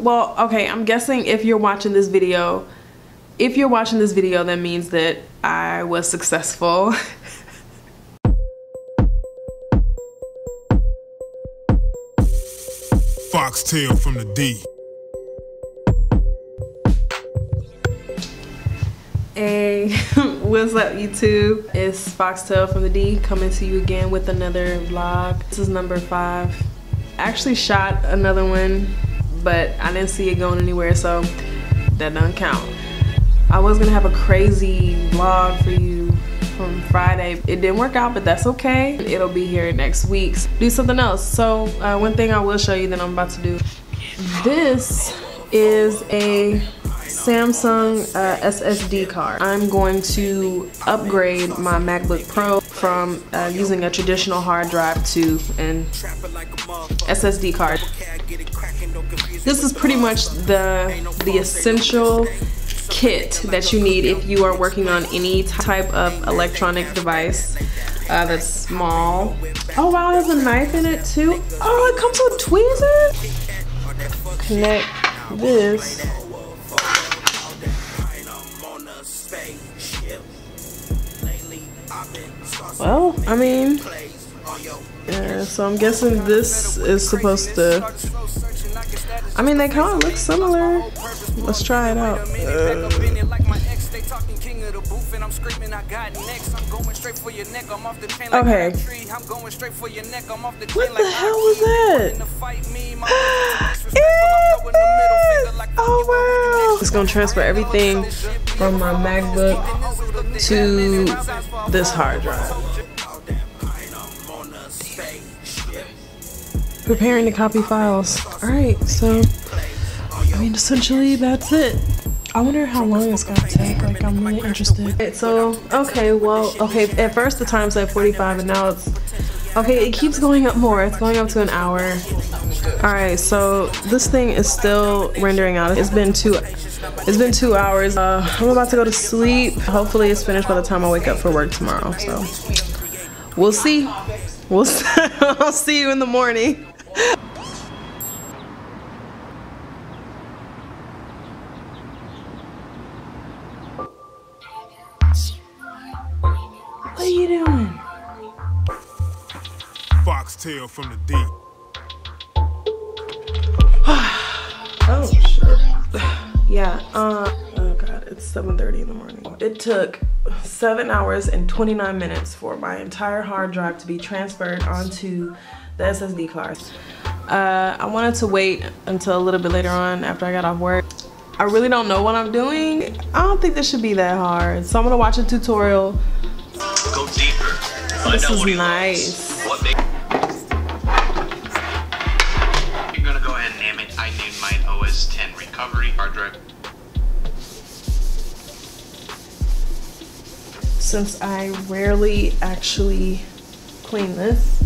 Well, okay, I'm guessing if you're watching this video, that means that I was successful. Foxtail from the D. Hey, what's up YouTube? It's Foxtail from the D coming to you again with another vlog. This is number 5. I actually shot another one, but I didn't see it going anywhere, so that doesn't count. I was gonna have a crazy vlog for you from Friday. It didn't work out, but that's okay. It'll be here next week. Do something else. So one thing I will show you that I'm about to do. This is a Samsung SSD card. I'm going to upgrade my MacBook Pro from using a traditional hard drive to an SSD card. This is pretty much the essential kit that you need if you are working on any type of electronic device that's small. Oh wow, there's a knife in it too. Oh, it comes with tweezers. Connect this. Well, I mean, so I'm guessing this is supposed to, I mean, they kind of look similar. Let's try it out. Okay. What the hell was that? Oh wow. It's gonna transfer everything from my MacBook to this hard drive. Preparing to copy files. Alright, so I mean essentially that's it. I wonder how long it's gonna take, like I'm really interested. Okay, so okay, at first the time said 45 and now it's okay, it keeps going up more, it's going up to an hour. Alright, so this thing is still rendering out. It's been two hours. I'm about to go to sleep. Hopefully it's finished by the time I wake up for work tomorrow. So we'll see. I'll see you in the morning. What are you doing? Foxtail from the D. Oh shit. Yeah, oh god, it's 7:30 in the morning. It took 7 hours and 29 minutes for my entire hard drive to be transferred onto the SSD card. I wanted to wait until a little bit later on after I got off work. I really don't know what I'm doing. I don't think this should be that hard. So I'm gonna watch a tutorial. Go deeper. Find out what he wants. What they... You're gonna go ahead and name it. I named mine OS 10 recovery hard drive. Since I rarely actually clean this.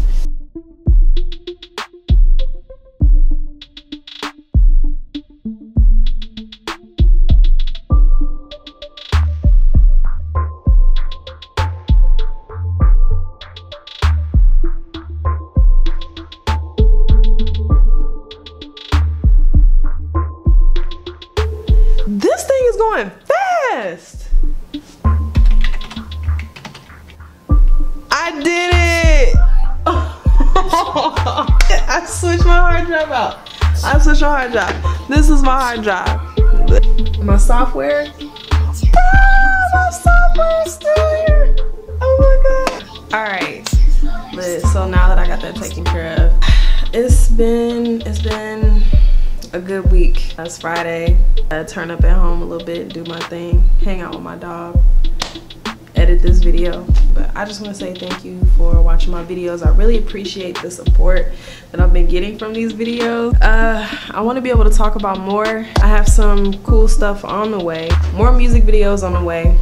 This thing is going fast. I did it! I switched my hard drive out. I switched my hard drive. This is my hard drive. My software. Ah, my software is still here. Oh my god. Alright. So now that I got that taken care of, it's been a good week. That's Friday. I turn up at home a little bit, do my thing, hang out with my dog, edit this video. But I just want to say thank you for watching my videos. I really appreciate the support that I've been getting from these videos. I want to be able to talk about more. I have some cool stuff on the way, more music videos on the way.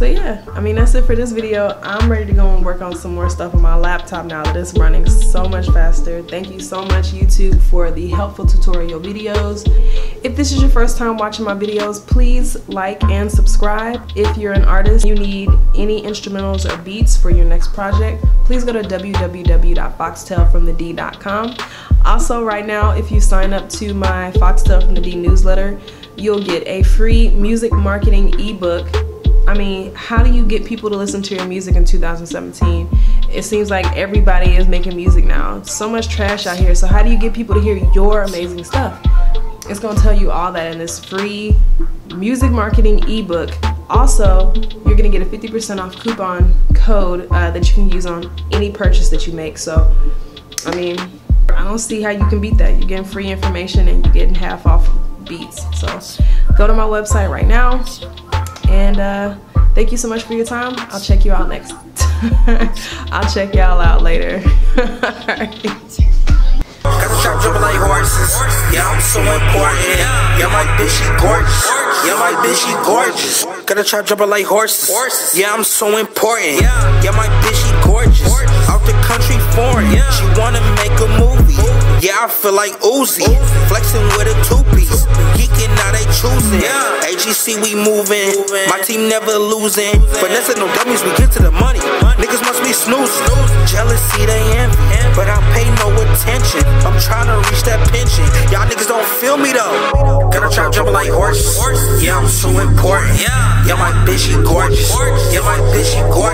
So yeah, I mean, that's it for this video. I'm ready to go and work on some more stuff on my laptop now that it's running so much faster. Thank you so much, YouTube, for the helpful tutorial videos. If this is your first time watching my videos, please like and subscribe. If you're an artist, you need any instrumentals or beats for your next project, please go to www.foxtailfromthed.com. Also, right now, if you sign up to my Foxtail from the D newsletter, you'll get a free music marketing ebook. I mean, how do you get people to listen to your music in 2017? It seems like everybody is making music now. So much trash out here. So how do you get people to hear your amazing stuff? It's going to tell you all that in this free music marketing ebook. Also, you're going to get a 50% off coupon code that you can use on any purchase that you make. So, I mean, I don't see how you can beat that. You're getting free information and you're getting half off beats. So go to my website right now. And thank you so much for your time. I'll check you out next. I'll check y'all out later. All right. Yeah, I'm so important. Yeah, my bitch, she gorgeous. Yeah, my bitch, she gorgeous. Gotta trap jumping like horses. Yeah, I'm so important. Yeah, my bitch, she gorgeous. Out the country foreign. She wanna make a movie. Yeah, I feel like Uzi. Flexing with a two-piece. Geeking, now they choosing. AGC, we moving. My team never losing. Vanessa, no dummies, we get to the money. Niggas must be snoozing. Jealousy, they envy. But I pay no attention. I'm trying to reach that pension. Y'all niggas don't feel me though. Gotta try jumping like horses. Yeah, I'm so important. Yeah, my bitch, she gorgeous. Yeah, my bitch, she gorgeous.